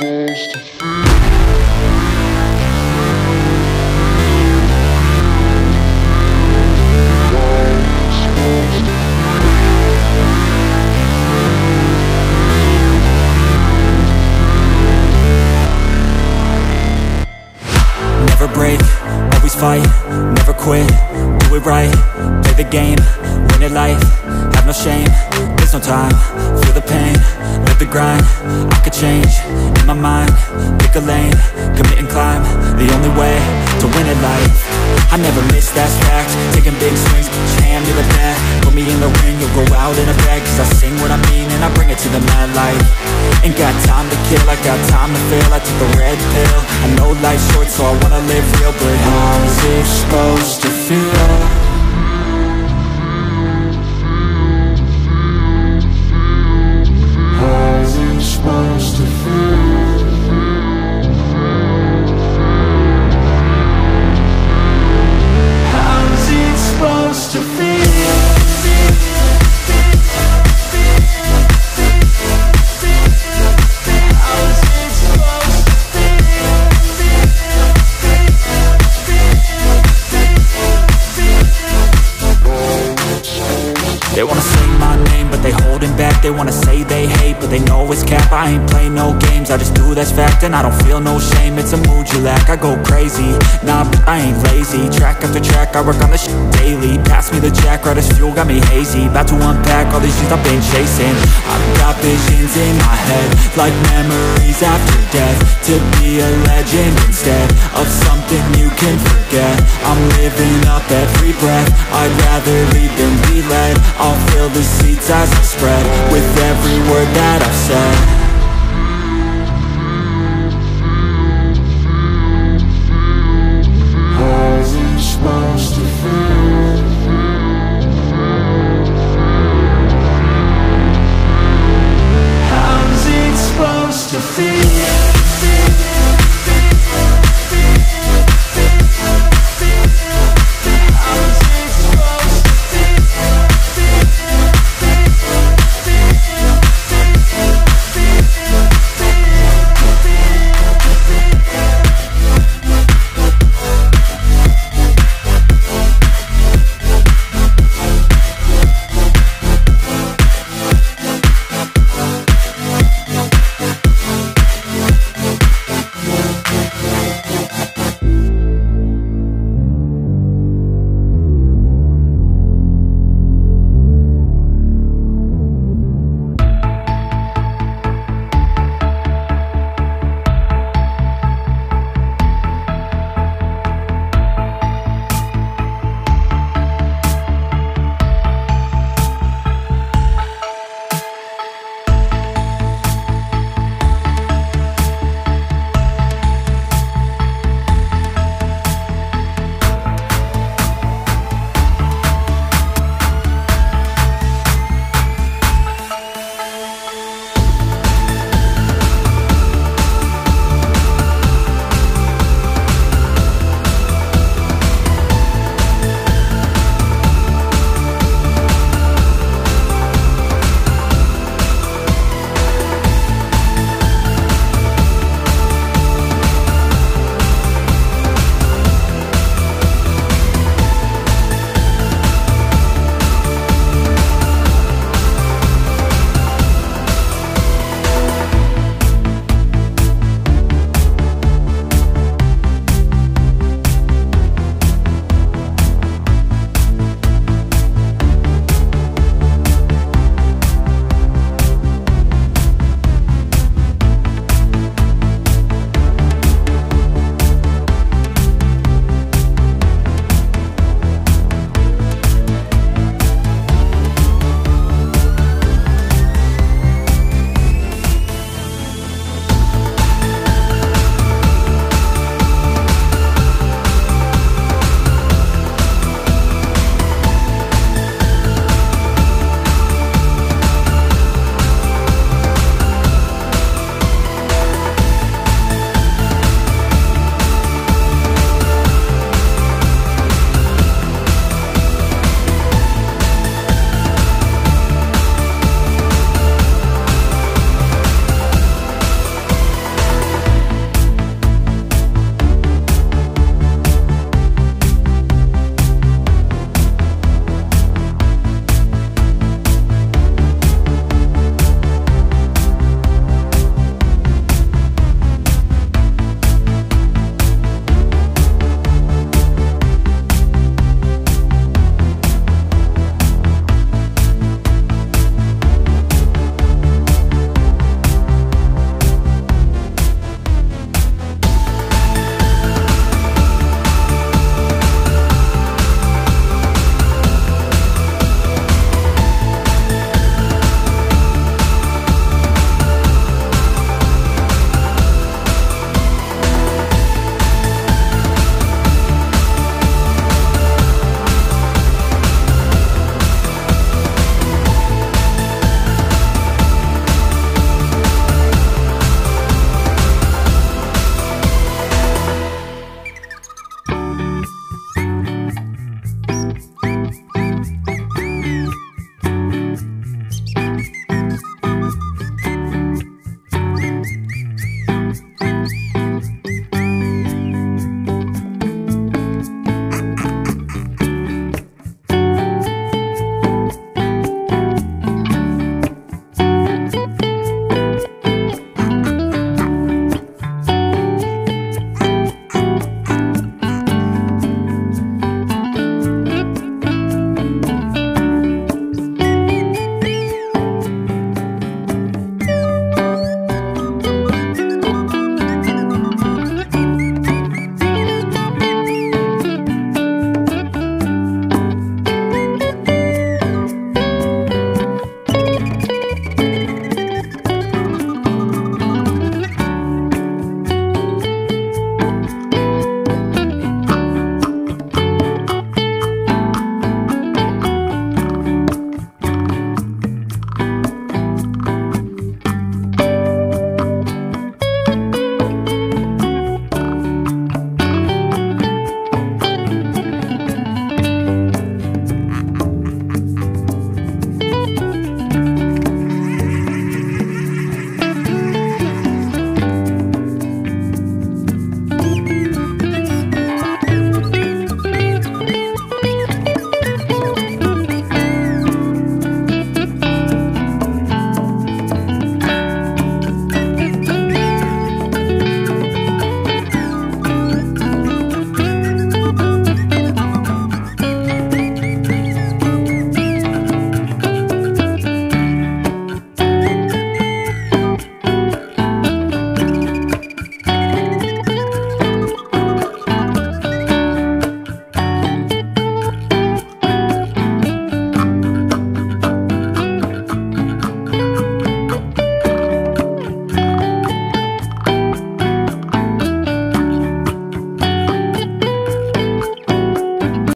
supposed to feel? Never break, always fight, never quit, do it right, play the game, win at life, have no shame, there's no time, feel the pain, live the grind, I could change, in my mind, pick a lane, commit and climb, the only way to win at life. I never miss, that's fact. Taking big swings, jam, you're the bat. Put me in the ring, you'll go out in a bag. Cause I sing what I mean and I bring it to the mad light. Ain't got time to kill, I got time to feel. I took a red pill, I know life's short, so I wanna live real. But how is it supposed to feel? They wanna say my name, but they holding back. They wanna say they hate, but they know it's cap. I ain't play no games, I just do, that's fact. And I don't feel no shame, it's a mood you lack. I go crazy, nah, but I ain't lazy. Track after track, I work on this shit daily. Pass me the jack, right as fuel, got me hazy. About to unpack all these shit I've been chasing. I've got visions in my head, like memories after death. To be a legend instead of something you can forget. I'm living up every breath, I'd rather lead than be led. I'll fill the seats as I spread with every word that I've said.